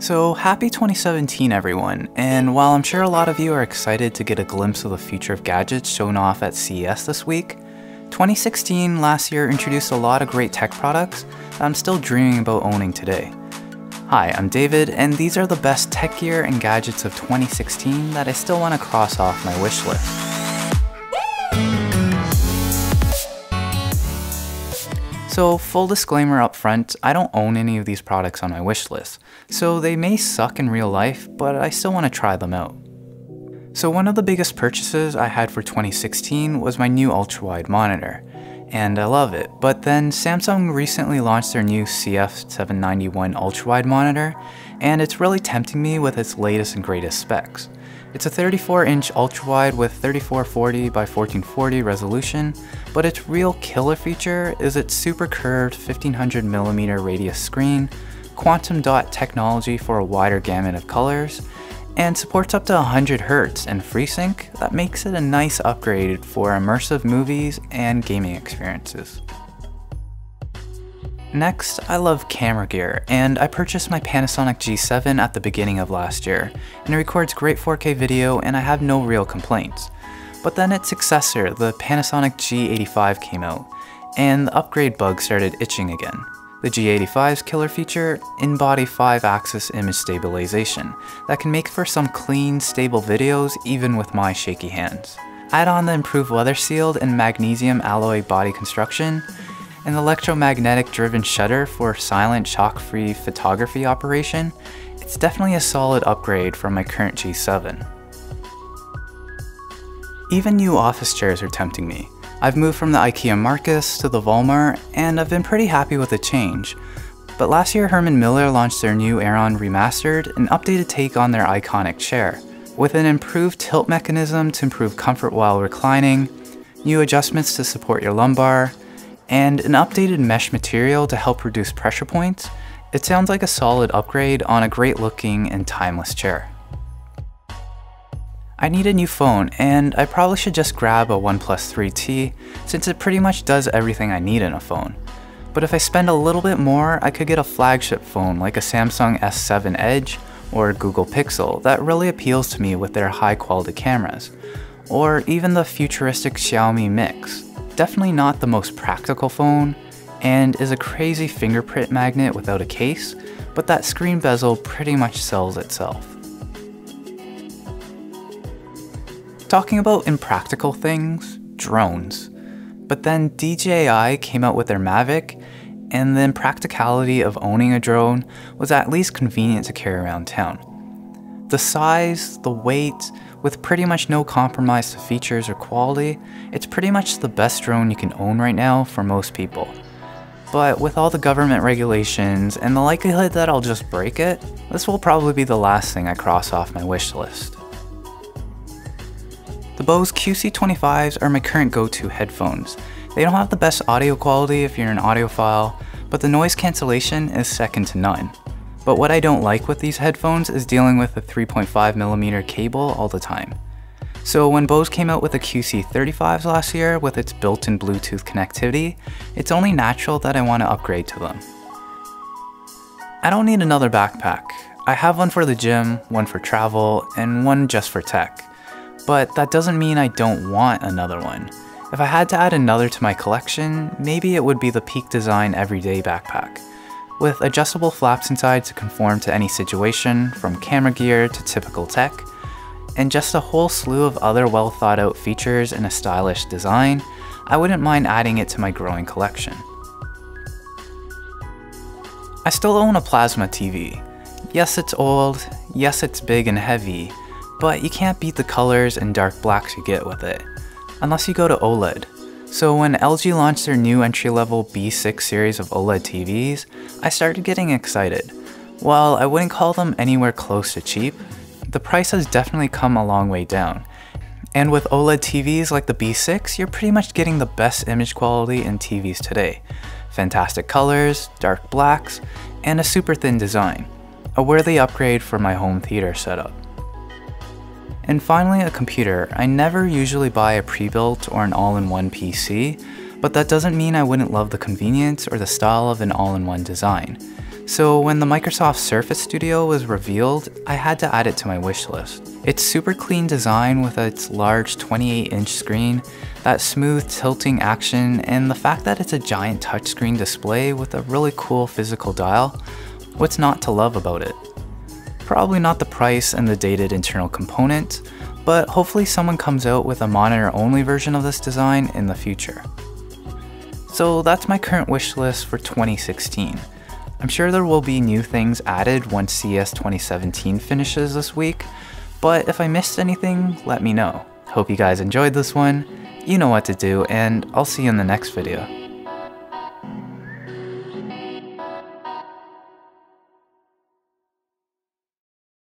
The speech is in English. So happy 2017 everyone, and while I'm sure a lot of you are excited to get a glimpse of the future of gadgets shown off at CES this week, 2016 last year introduced a lot of great tech products that I'm still dreaming about owning today. Hi, I'm David, and these are the best tech gear and gadgets of 2016 that I still want to cross off my wish list. So full disclaimer up front, I don't own any of these products on my wish list, so they may suck in real life, but I still want to try them out. So one of the biggest purchases I had for 2016 was my new ultrawide monitor, and I love it, but then Samsung recently launched their new CF791 ultrawide monitor, and it's really tempting me with its latest and greatest specs. It's a 34-inch ultrawide with 3440 by 1440 resolution, but its real killer feature is its super curved 1500mm radius screen, quantum dot technology for a wider gamut of colors, and supports up to 100Hz and FreeSync that makes it a nice upgrade for immersive movies and gaming experiences. Next, I love camera gear, and I purchased my Panasonic G7 at the beginning of last year, and it records great 4K video and I have no real complaints. But then its successor, the Panasonic G85, came out, and the upgrade bug started itching again. The G85's killer feature, in-body 5-axis image stabilization, that can make for some clean, stable videos even with my shaky hands. Add on the improved weather-sealed and magnesium alloy body construction, an electromagnetic driven shutter for silent shock-free photography operation, it's definitely a solid upgrade from my current G7. Even new office chairs are tempting me. I've moved from the IKEA Marcus to the Volmar, and I've been pretty happy with the change. But last year Herman Miller launched their new Aeron Remastered, an updated take on their iconic chair, with an improved tilt mechanism to improve comfort while reclining, new adjustments to support your lumbar, and an updated mesh material to help reduce pressure points. It sounds like a solid upgrade on a great looking and timeless chair. I need a new phone, and I probably should just grab a OnePlus 3T since it pretty much does everything I need in a phone. But if I spend a little bit more, I could get a flagship phone like a Samsung S7 Edge or a Google Pixel that really appeals to me with their high quality cameras, or even the futuristic Xiaomi Mix. Definitely not the most practical phone, and is a crazy fingerprint magnet without a case, but that screen bezel pretty much sells itself. Talking about impractical things, drones. But then DJI came out with their Mavic, and the impracticality of owning a drone was at least convenient to carry around town. The size, the weight, with pretty much no compromise to features or quality, it's pretty much the best drone you can own right now for most people. But with all the government regulations and the likelihood that I'll just break it, this will probably be the last thing I cross off my wish list. The Bose QC25s are my current go-to headphones. They don't have the best audio quality if you're an audiophile, but the noise cancellation is second to none. But what I don't like with these headphones is dealing with a 3.5mm cable all the time. So when Bose came out with the QC35s last year with its built-in Bluetooth connectivity, it's only natural that I want to upgrade to them. I don't need another backpack. I have one for the gym, one for travel, and one just for tech. But that doesn't mean I don't want another one. If I had to add another to my collection, maybe it would be the Peak Design Everyday Backpack, with adjustable flaps inside to conform to any situation, from camera gear to typical tech, and just a whole slew of other well thought out features and a stylish design, I wouldn't mind adding it to my growing collection. I still own a plasma TV. Yes, it's old, yes, it's big and heavy, but you can't beat the colors and dark blacks you get with it, unless you go to OLED. So when LG launched their new entry-level B6 series of OLED TVs, I started getting excited. While I wouldn't call them anywhere close to cheap, the price has definitely come a long way down. And with OLED TVs like the B6, you're pretty much getting the best image quality in TVs today. Fantastic colors, dark blacks, and a super thin design. A worthy upgrade for my home theater setup. And finally, a computer. I never usually buy a pre-built or an all-in-one PC, but that doesn't mean I wouldn't love the convenience or the style of an all-in-one design. So when the Microsoft Surface Studio was revealed, I had to add it to my wish list. Its super clean design with its large 28-inch screen, that smooth tilting action, and the fact that it's a giant touchscreen display with a really cool physical dial, what's not to love about it? Probably not the price and the dated internal component, but hopefully someone comes out with a monitor-only version of this design in the future. So that's my current wish list for 2016. I'm sure there will be new things added once CES 2017 finishes this week, but if I missed anything, let me know. Hope you guys enjoyed this one, you know what to do, and I'll see you in the next video.